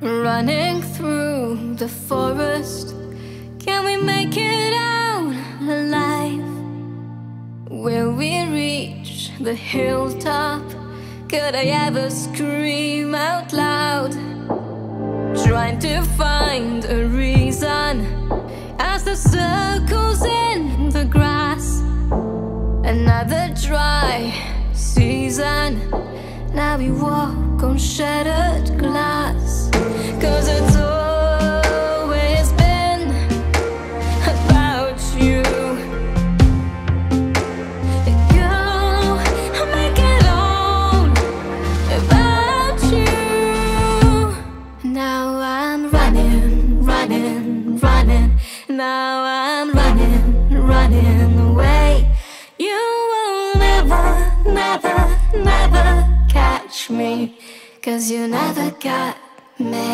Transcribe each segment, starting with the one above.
running through the forest. Can we make it out alive? Will we reach the hilltop? Could I ever scream out loud? Trying to find a reason as the circles in the grass. Another dry season, now we walk on shattered glass. 'Cause it's always been about you. Girl, make it all about you. Now I'm running, running, running. Now I'm running, running away. You will never, never, never catch me, 'cause you never got me.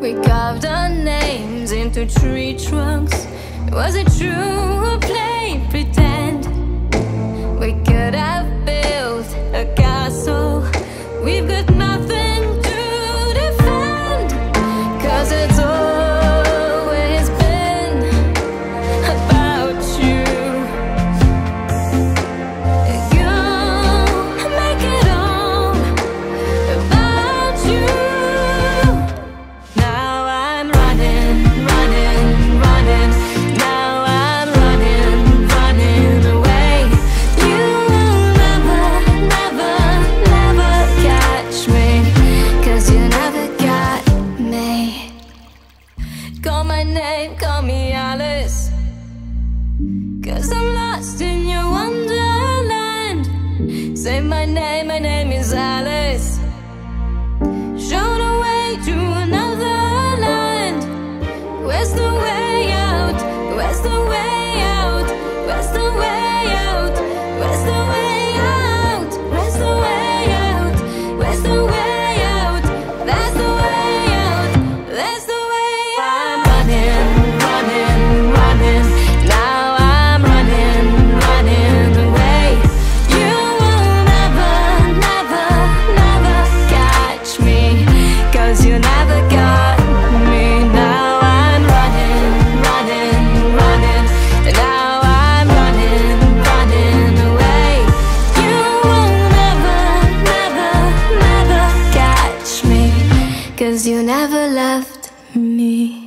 We carved our names into tree trunks. Was it true or play pretend? We could have built a castle. We've got nothing to defend. 'Cause it's always been about you. Girl, make it all about you. Now I'm running, running, running. Now I'm running, running away. You will never, never, never catch me, 'cause you never got me. Call my name, call me Alice, 'cause I'm lost in your wonderland. Say my name is Alice. Show the way to another land. Where's the way out? Where's the way out? Where's the way out? Where's the way out? Where's the way out? Where's the way out? There's the way out. There's the way out. I'm running, running, running. Now I'm running, running away. You will never, never, never catch me, 'cause you never got me. Now I'm running, running, running. Now I'm running, running away. You will never, never, never catch me, 'cause you never loved me.